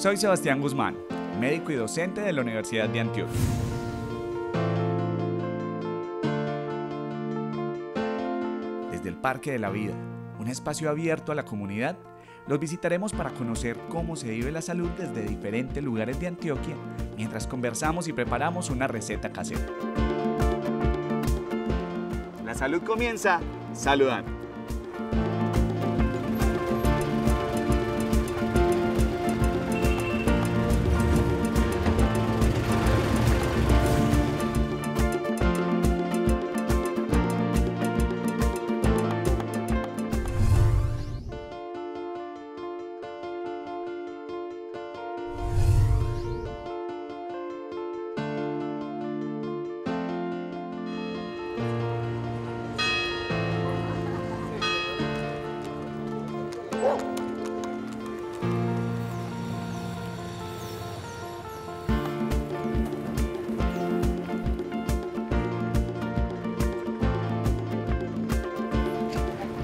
Soy Sebastián Guzmán, médico y docente de la Universidad de Antioquia. Desde el Parque de la Vida, un espacio abierto a la comunidad, los visitaremos para conocer cómo se vive la salud desde diferentes lugares de Antioquia, mientras conversamos y preparamos una receta casera. La salud comienza saludando.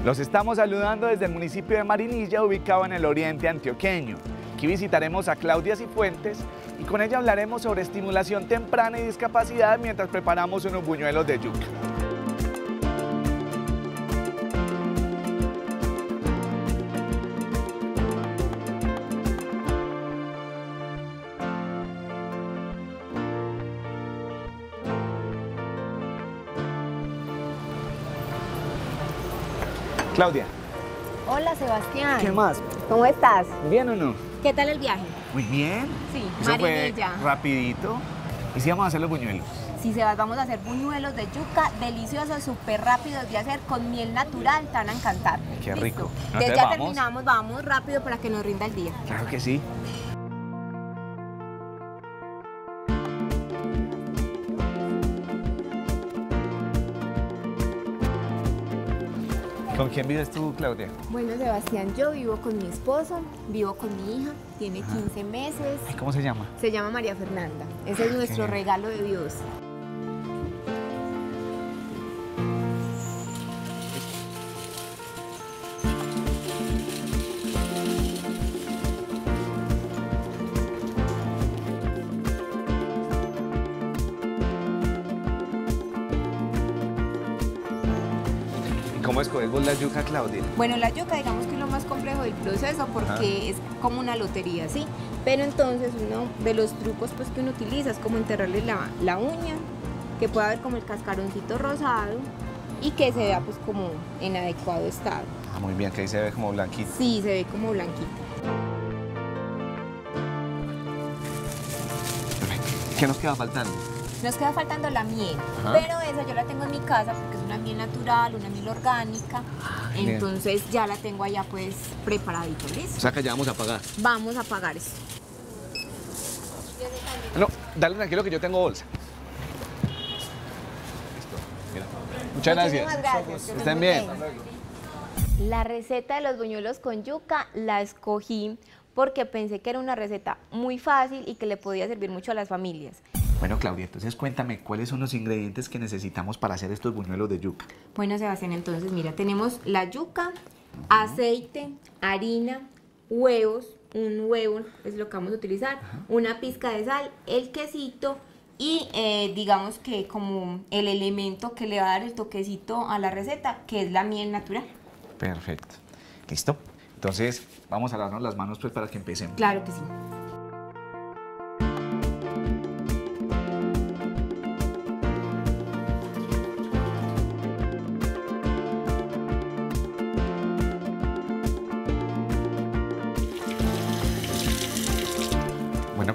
Los estamos saludando desde el municipio de Marinilla, ubicado en el oriente antioqueño. Aquí visitaremos a Claudia Cifuentes y con ella hablaremos sobre estimulación temprana y discapacidad mientras preparamos unos buñuelos de yuca. Claudia. Hola, Sebastián. ¿Qué más? ¿Cómo estás? ¿Bien o no? ¿Qué tal el viaje? Muy bien. Sí, Marinilla. Fue rapidito. ¿Y si vamos a hacer los buñuelos? Sí, Sebas, vamos a hacer buñuelos de yuca, deliciosos, súper rápidos de hacer, con miel natural, te van a encantar. Qué ¿listo? Rico. Entonces, ya vamos. Terminamos, vamos rápido para que nos rinda el día. Claro que sí. ¿Con quién vives tú, Claudia? Bueno, Sebastián, yo vivo con mi esposo, vivo con mi hija, tiene 15 meses. ¿Cómo se llama? Se llama María Fernanda. Ese es nuestro regalo de Dios. ¿Cómo escoges vos la yuca, Claudia? Bueno, la yuca digamos que es lo más complejo del proceso porque es como una lotería, ¿sí? Pero entonces uno de los trucos pues, que uno utiliza es como enterrarle la uña, que pueda haber como el cascaroncito rosado y que se vea pues como en adecuado estado. Ah, muy bien, que ahí se ve como blanquita. Sí, se ve como blanquita. ¿Qué nos queda faltando? Nos queda faltando la miel, pero esa yo la tengo en mi casa porque es una miel natural, una miel orgánica, entonces ya la tengo allá pues preparadito, ¿listo? O sea que ya vamos a pagar. Vamos a pagar eso. No, dale tranquilo que yo tengo bolsa. Listo, mira. Muchas gracias. Muchas gracias. Estén bien. La receta de los buñuelos con yuca la escogí porque pensé que era una receta muy fácil y que le podía servir mucho a las familias. Bueno, Claudia, entonces cuéntame, ¿cuáles son los ingredientes que necesitamos para hacer estos buñuelos de yuca? Bueno, Sebastián, entonces, mira, tenemos la yuca, aceite, harina, huevos, un huevo es lo que vamos a utilizar, una pizca de sal, el quesito y digamos que como el elemento que le va a dar el toquecito a la receta, que es la miel natural. Perfecto. ¿Listo? Entonces, vamos a lavarnos las manos pues para que empecemos. Claro que sí.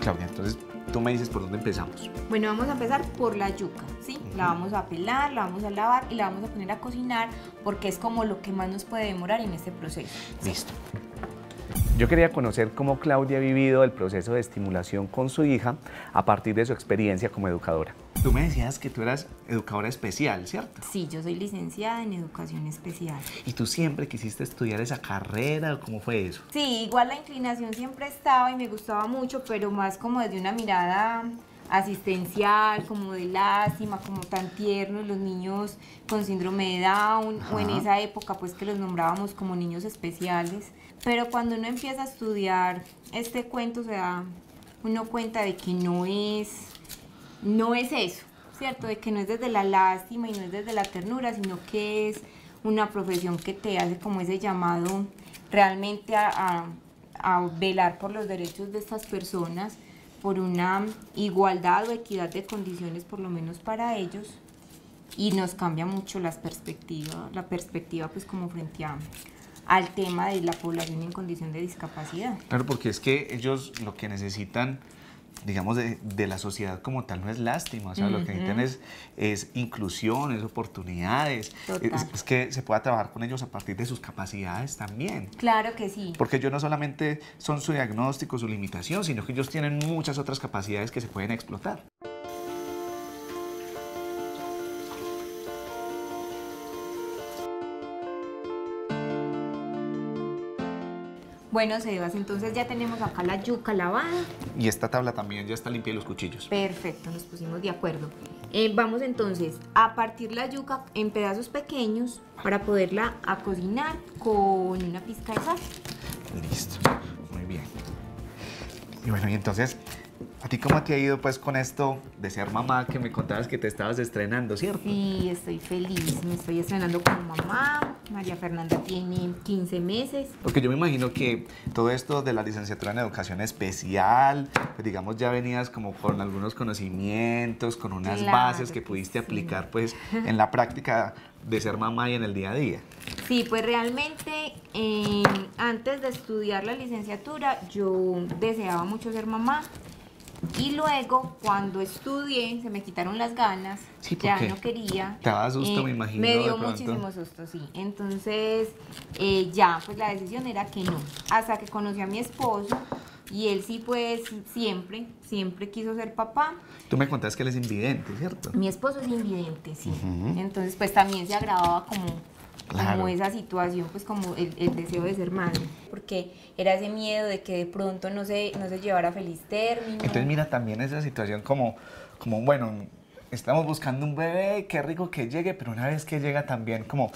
Claudia, entonces tú me dices por dónde empezamos. Bueno, vamos a empezar por la yuca, ¿sí? La vamos a pelar, la vamos a lavar y la vamos a poner a cocinar porque es como lo que más nos puede demorar en este proceso. Listo. Yo quería conocer cómo Claudia ha vivido el proceso de estimulación con su hija a partir de su experiencia como educadora. Tú me decías que tú eras educadora especial, ¿cierto? Sí, yo soy licenciada en educación especial. ¿Y tú siempre quisiste estudiar esa carrera o cómo fue eso? Sí, igual la inclinación siempre estaba y me gustaba mucho, pero más como desde una mirada asistencial, como de lástima, como tan tiernos, los niños con síndrome de Down, o en esa época pues que los nombrábamos como niños especiales. Pero cuando uno empieza a estudiar este cuento se da uno cuenta de que no es eso, ¿cierto? De que no es desde la lástima y no es desde la ternura, sino que es una profesión que te hace como ese llamado realmente a velar por los derechos de estas personas, por una igualdad o equidad de condiciones, por lo menos para ellos, y nos cambia mucho la perspectiva pues como frente al tema de la población en condición de discapacidad. Claro, porque es que ellos lo que necesitan, digamos, de la sociedad como tal no es lástima, o sea, lo que necesitan es inclusión, es oportunidades, es que se pueda trabajar con ellos a partir de sus capacidades también. Claro que sí. Porque ellos no solamente son su diagnóstico, su limitación, sino que ellos tienen muchas otras capacidades que se pueden explotar. Bueno, Sebas, entonces ya tenemos acá la yuca lavada. Y esta tabla también ya está limpia de los cuchillos. Perfecto, nos pusimos de acuerdo. Vamos entonces a partir la yuca en pedazos pequeños para poderla cocinar con una pizca de sal. Listo, muy bien. Y bueno, y entonces, ¿a ti cómo te ha ido pues con esto de ser mamá que me contabas que te estabas estrenando, cierto? Sí, estoy feliz, me estoy estrenando como mamá. María Fernanda tiene 15 meses. Porque yo me imagino que todo esto de la licenciatura en educación especial, pues digamos, ya venías como con algunos conocimientos, con unas bases que pudiste aplicar pues en la práctica de ser mamá y en el día a día. Sí, pues realmente antes de estudiar la licenciatura yo deseaba mucho ser mamá. Y luego, cuando estudié, se me quitaron las ganas, sí, ya no quería. Te daba susto, me imagino. Me dio muchísimo susto, sí. Entonces, ya, pues la decisión era que no. Hasta que conocí a mi esposo, y él sí, pues, siempre quiso ser papá. Tú me contaste que él es invidente, ¿cierto? Mi esposo es invidente, sí. Entonces, pues, también se agravaba como esa situación, pues como el deseo de ser madre, porque era ese miedo de que de pronto no se llevara a feliz término. Entonces mira también esa situación como bueno, estamos buscando un bebé, qué rico que llegue, pero una vez que llega también como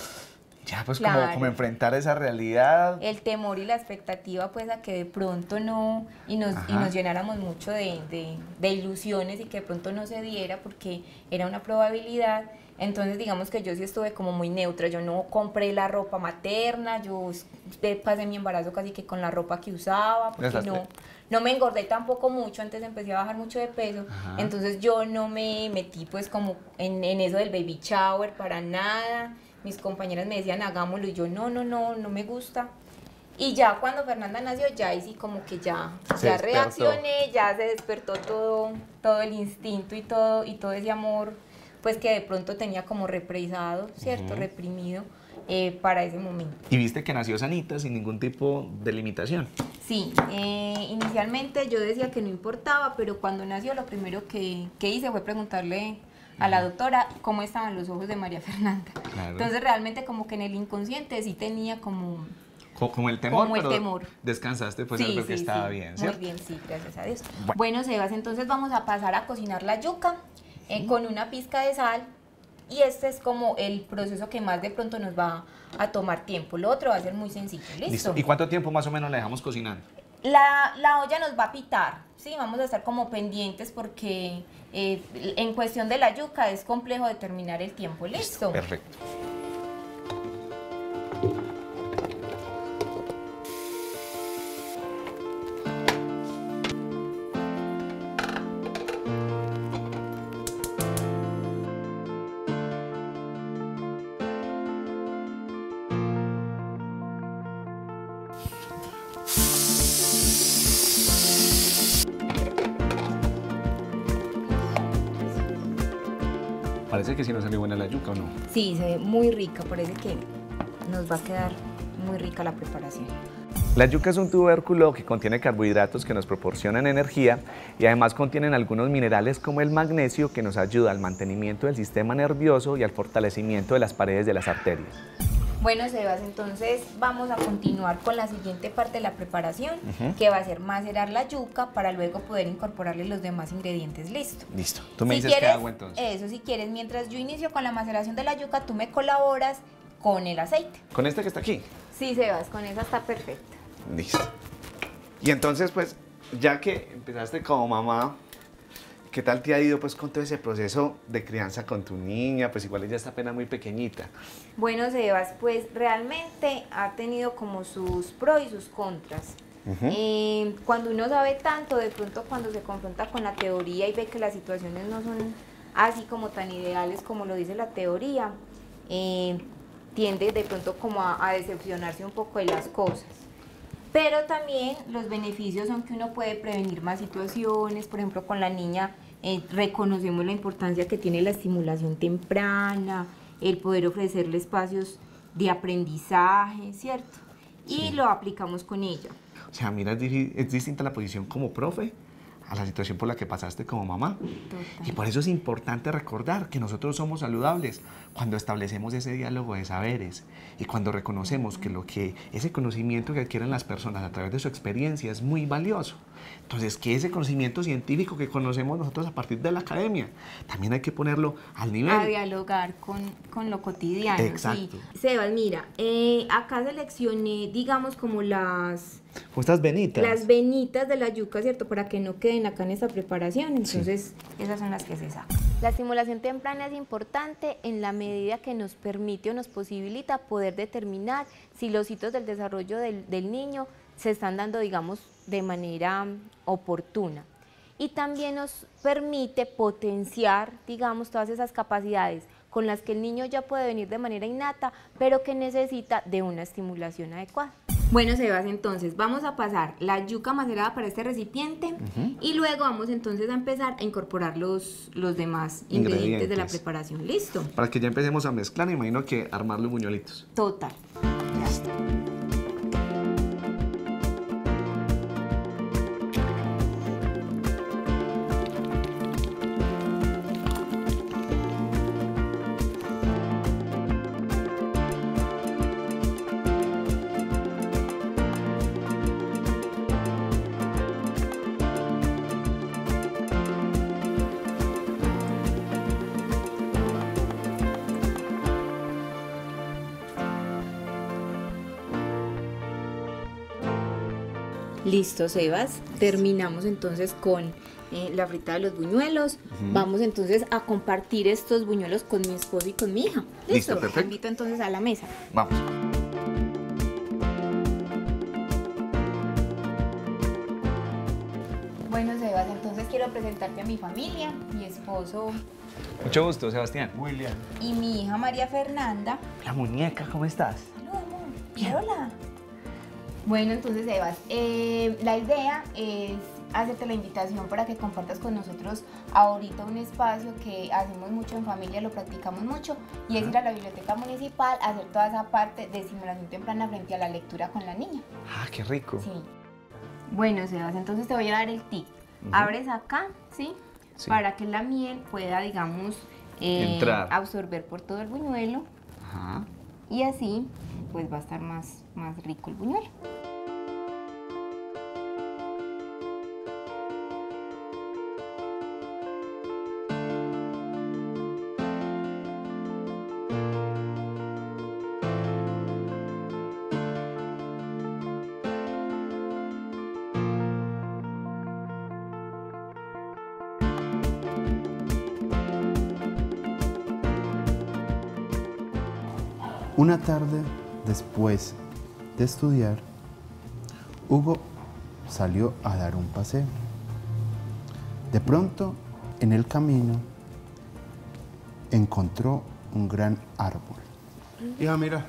ya pues como enfrentar esa realidad. El temor y la expectativa pues a que de pronto no, y nos llenáramos mucho de ilusiones y que de pronto no se diera porque era una probabilidad. Entonces digamos que yo sí estuve como muy neutra, yo no compré la ropa materna, yo pasé mi embarazo casi que con la ropa que usaba, porque no me engordé tampoco mucho, antes empecé a bajar mucho de peso, entonces yo no me metí pues como en eso del baby shower para nada, mis compañeras me decían hagámoslo y yo no me gusta. Y ya cuando Fernanda nació, ya ahí sí como que ya reaccioné, ya se despertó todo el instinto y todo ese amor pues que de pronto tenía como represado, ¿cierto? Reprimido para ese momento. ¿Y viste que nació sanita, sin ningún tipo de limitación? Sí, inicialmente yo decía que no importaba, pero cuando nació lo primero que hice fue preguntarle a la doctora cómo estaban los ojos de María Fernanda. Claro. Entonces realmente como que en el inconsciente sí tenía como el temor, pero descansaste pues sí, que estaba bien, ¿cierto? Muy bien, sí, gracias a Dios. Bueno, Sebas, entonces vamos a pasar a cocinar la yuca. Con una pizca de sal, y este es como el proceso que más de pronto nos va a tomar tiempo. Lo otro va a ser muy sencillo, ¿listo? ¿Y cuánto tiempo más o menos la dejamos cocinando? La olla nos va a pitar, ¿sí? Vamos a estar como pendientes porque en cuestión de la yuca es complejo determinar el tiempo, ¿listo? Perfecto. Parece que sí nos salió buena la yuca, ¿o no? Sí, se ve muy rica, parece que nos va a quedar muy rica la preparación. La yuca es un tubérculo que contiene carbohidratos que nos proporcionan energía y además contienen algunos minerales como el magnesio que nos ayuda al mantenimiento del sistema nervioso y al fortalecimiento de las paredes de las arterias. Bueno, Sebas, entonces vamos a continuar con la siguiente parte de la preparación, que va a ser macerar la yuca para luego poder incorporarle los demás ingredientes. Listo. Listo. Tú me dices qué hago entonces. Eso, si quieres, mientras yo inicio con la maceración de la yuca, tú me colaboras con el aceite. ¿Con este que está aquí? Sí, Sebas, con esa está perfecta. Listo. Y entonces, pues, ya que empezaste como mamá, ¿qué tal te ha ido pues con todo ese proceso de crianza con tu niña? Pues igual ella está apenas muy pequeñita. Bueno, Sebas, pues realmente ha tenido como sus pros y sus contras. Cuando uno sabe tanto, de pronto cuando se confronta con la teoría y ve que las situaciones no son así como tan ideales como lo dice la teoría, tiende de pronto como a decepcionarse un poco de las cosas. Pero también los beneficios son que uno puede prevenir más situaciones. Por ejemplo, con la niña reconocemos la importancia que tiene la estimulación temprana, el poder ofrecerle espacios de aprendizaje, ¿cierto? Y lo aplicamos con ella. O sea, mira, es distinta la posición como profe a la situación por la que pasaste como mamá. Total. Y por eso es importante recordar que nosotros somos saludables cuando establecemos ese diálogo de saberes y cuando reconocemos que, ese conocimiento que adquieren las personas a través de su experiencia es muy valioso. Entonces, que ese conocimiento científico que conocemos nosotros a partir de la academia, también hay que ponerlo al nivel. A dialogar con lo cotidiano. Exacto. Sí. Sebas, mira, acá seleccioné, digamos, como las... estas venitas. Las venitas de la yuca, ¿cierto? Para que no queden acá en esta preparación. Entonces, esas son las que se sacan. La estimulación temprana es importante en la medida que nos permite o nos posibilita poder determinar si los hitos del desarrollo del niño se están dando, digamos, de manera oportuna. Y también nos permite potenciar, digamos, todas esas capacidades con las que el niño ya puede venir de manera innata, pero que necesita de una estimulación adecuada. Bueno, Sebas, entonces vamos a pasar la yuca macerada para este recipiente y luego vamos entonces a empezar a incorporar los demás ingredientes de la preparación. ¿Listo? Para que ya empecemos a mezclar, imagino que armar los buñuelitos. Total. Listo. Listo, Sebas. Terminamos entonces con la frita de los buñuelos. Vamos entonces a compartir estos buñuelos con mi esposo y con mi hija. Listo, perfecto. Te invito entonces a la mesa. Vamos. Bueno, Sebas, entonces quiero presentarte a mi familia, mi esposo. Mucho gusto, Sebastián. William. Y mi hija María Fernanda. La muñeca, ¿cómo estás? Hola, amor. Bien. Hola. Bueno, entonces, Sebas, la idea es hacerte la invitación para que compartas con nosotros ahorita un espacio que hacemos mucho en familia, lo practicamos mucho, y es ir a la biblioteca municipal a hacer toda esa parte de estimulación temprana frente a la lectura con la niña. ¡Ah, qué rico! Sí. Bueno, Sebas, entonces te voy a dar el tip. Abres acá, ¿sí? Sí. Para que la miel pueda, digamos, absorber por todo el buñuelo. Ajá. Y así, pues va a estar más rico el buñuelo. Una tarde después de estudiar, Hugo salió a dar un paseo. De pronto, en el camino, encontró un gran árbol. Hija, mira.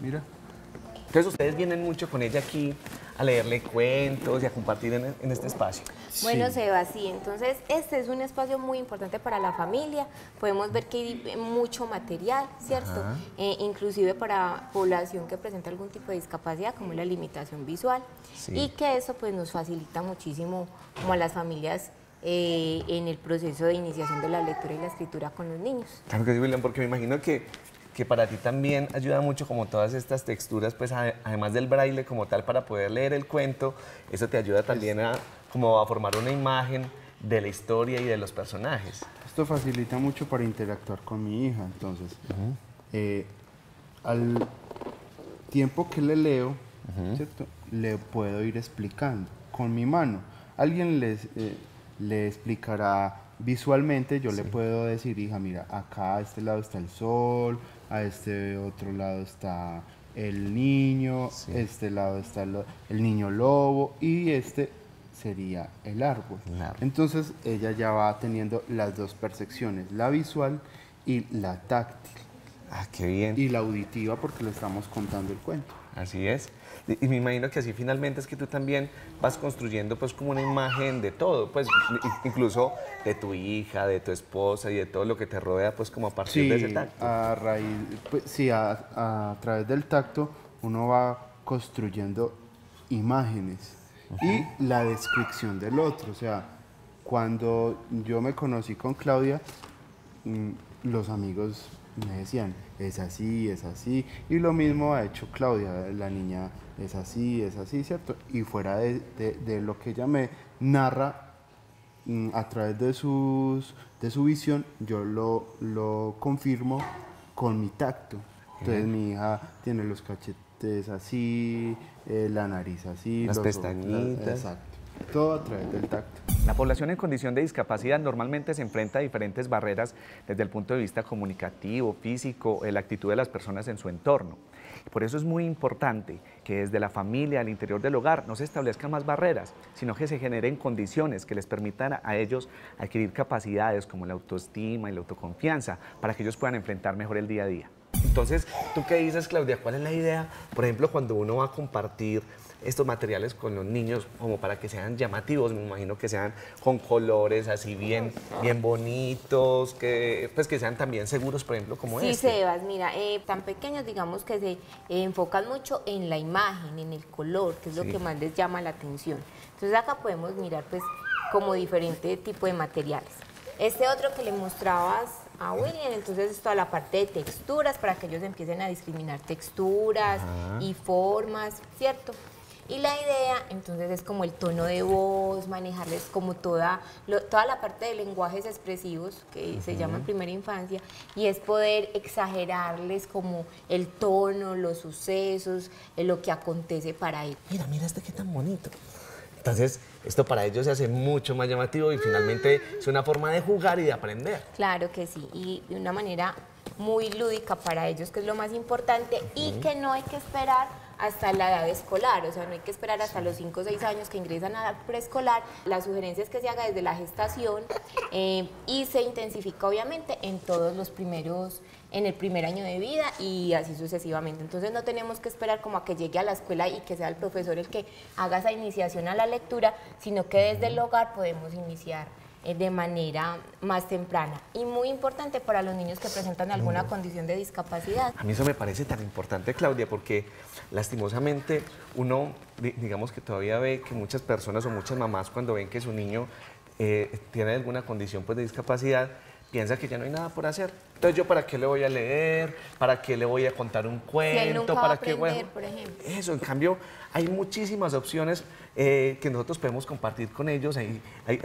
Entonces ustedes vienen mucho con ella aquí a leerle cuentos y a compartir en este espacio. Bueno, Sebas, sí, entonces este es un espacio muy importante para la familia. Podemos ver que hay mucho material, ¿cierto? Inclusive para población que presenta algún tipo de discapacidad, como la limitación visual. Sí. Y que eso pues, nos facilita muchísimo como a las familias en el proceso de iniciación de la lectura y la escritura con los niños. Claro que sí, William, porque me imagino que que para ti también ayuda mucho como todas estas texturas, pues además del braille como tal, para poder leer el cuento, eso te ayuda también a, como a formar una imagen de la historia y de los personajes. Esto facilita mucho para interactuar con mi hija, entonces, al tiempo que le leo, ¿cierto? Le puedo ir explicando con mi mano. Alguien le explicará visualmente, yo le puedo decir, hija, mira, acá a este lado está el sol, a este otro lado está el niño, este lado está el niño lobo y este sería el árbol. Claro. Entonces ella ya va teniendo las dos percepciones, la visual y la táctil. Ah, qué bien. Y la auditiva, porque le estamos contando el cuento. Así es. Y me imagino que así finalmente es que tú también vas construyendo pues como una imagen de todo, pues incluso de tu hija, de tu esposa y de todo lo que te rodea, pues como a partir de ese tacto. A raíz, pues, a través del tacto uno va construyendo imágenes y la descripción del otro. O sea, cuando yo me conocí con Claudia, los amigos me decían, es así, y lo mismo ha hecho Claudia, la niña es así, ¿cierto? Y fuera de lo que ella me narra, a través de su visión, yo lo confirmo con mi tacto. Entonces mi hija tiene los cachetes así, la nariz así, las pestañitas. Exacto. Todo a través del tacto. La población en condición de discapacidad normalmente se enfrenta a diferentes barreras desde el punto de vista comunicativo, físico, la actitud de las personas en su entorno. Por eso es muy importante que desde la familia, al interior del hogar, no se establezcan más barreras, sino que se generen condiciones que les permitan a ellos adquirir capacidades como la autoestima y la autoconfianza para que ellos puedan enfrentar mejor el día a día. Entonces, ¿tú qué dices, Claudia? ¿Cuál es la idea? Por ejemplo, cuando uno va a compartir estos materiales con los niños, como para que sean llamativos, me imagino que sean con colores así bien bonitos, que, pues que sean también seguros, por ejemplo, como este. Sí, Sebas, mira, tan pequeños, digamos que se enfocan mucho en la imagen, en el color, que es lo que más les llama la atención. Entonces acá podemos mirar pues como diferente tipo de materiales. Este otro que le mostrabas a William, entonces es toda la parte de texturas, para que ellos empiecen a discriminar texturas y formas, ¿cierto? Y la idea, entonces, es como el tono de voz, manejarles como toda la parte de lenguajes expresivos, que se llaman primera infancia, y es poder exagerarles como el tono, los sucesos, lo que acontece para ellos. Mira, mira este que tan bonito. Entonces, esto para ellos se hace mucho más llamativo y finalmente es una forma de jugar y de aprender. Claro que sí, y de una manera muy lúdica para ellos, que es lo más importante, y que no hay que esperar hasta la edad escolar, o sea, no hay que esperar hasta los 5 o 6 años que ingresan a la preescolar. La sugerencia es que se haga desde la gestación y se intensifica obviamente en todos los primeros, en el primer año de vida y así sucesivamente. Entonces no tenemos que esperar como a que llegue a la escuela y que sea el profesor el que haga esa iniciación a la lectura, sino que desde el hogar podemos iniciar de manera más temprana y muy importante para los niños que presentan alguna condición de discapacidad. A mí eso me parece tan importante, Claudia, porque lastimosamente uno, digamos que todavía ve que muchas personas o muchas mamás, cuando ven que su niño tiene alguna condición pues de discapacidad, piensa que ya no hay nada por hacer. Entonces, ¿yo para qué le voy a leer? ¿Para qué le voy a contar un cuento? Si él nunca va a aprender, por ejemplo. Eso, en cambio, hay muchísimas opciones que nosotros podemos compartir con ellos. Hay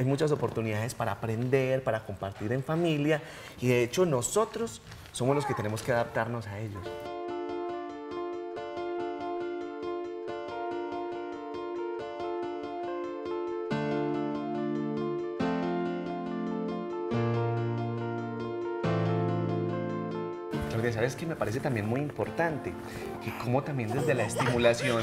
muchas oportunidades para aprender, para compartir en familia. Y, de hecho, nosotros somos los que tenemos que adaptarnos a ellos. Sabes que me parece también muy importante que como también desde la estimulación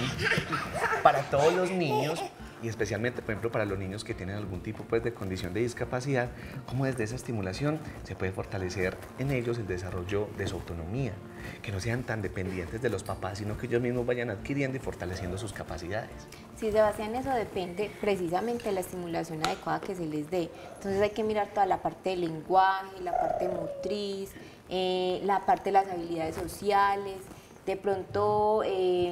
para todos los niños y especialmente, por ejemplo, para los niños que tienen algún tipo pues, de condición de discapacidad, cómo desde esa estimulación se puede fortalecer en ellos el desarrollo de su autonomía, que no sean tan dependientes de los papás, sino que ellos mismos vayan adquiriendo y fortaleciendo sus capacidades. Sí, Sebastián, eso depende precisamente de la estimulación adecuada que se les dé. Entonces hay que mirar toda la parte del lenguaje, la parte motriz, la parte de las habilidades sociales. De pronto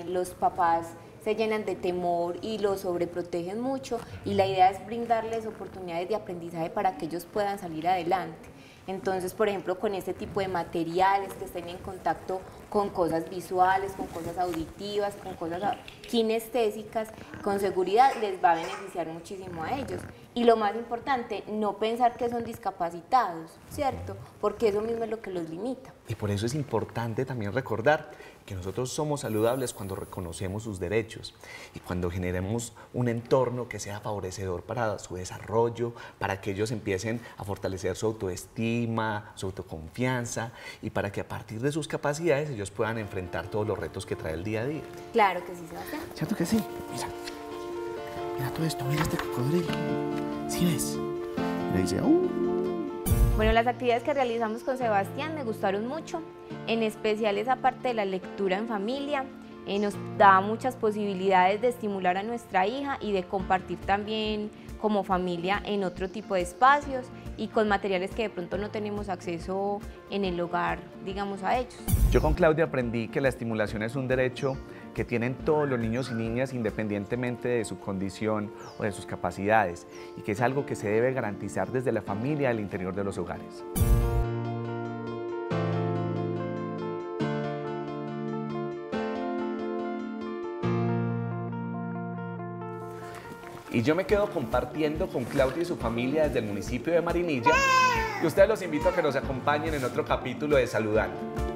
los papás se llenan de temor y los sobreprotegen mucho, y la idea es brindarles oportunidades de aprendizaje para que ellos puedan salir adelante. Entonces, por ejemplo, con este tipo de materiales que estén en contacto con cosas visuales, con cosas auditivas, con cosas kinestésicas, con seguridad les va a beneficiar muchísimo a ellos. Y lo más importante, no pensar que son discapacitados, ¿cierto? Porque eso mismo es lo que los limita. Y por eso es importante también recordar que nosotros somos saludables cuando reconocemos sus derechos y cuando generemos un entorno que sea favorecedor para su desarrollo, para que ellos empiecen a fortalecer su autoestima, su autoconfianza y para que a partir de sus capacidades ellos puedan enfrentar todos los retos que trae el día a día. Claro que sí, Sebastián. ¿Cierto que sí? Mira, mira todo esto, mira este cocodrilo. ¿Sí ves? Le dice, Bueno, las actividades que realizamos con Sebastián me gustaron mucho, en especial esa parte de la lectura en familia, nos da muchas posibilidades de estimular a nuestra hija y de compartir también como familia en otro tipo de espacios y con materiales que de pronto no tenemos acceso en el hogar, digamos, a ellos. Yo con Claudia aprendí que la estimulación es un derecho que tienen todos los niños y niñas independientemente de su condición o de sus capacidades y que es algo que se debe garantizar desde la familia al interior de los hogares. Y yo me quedo compartiendo con Claudia y su familia desde el municipio de Marinilla y ustedes los invito a que nos acompañen en otro capítulo de Saludando.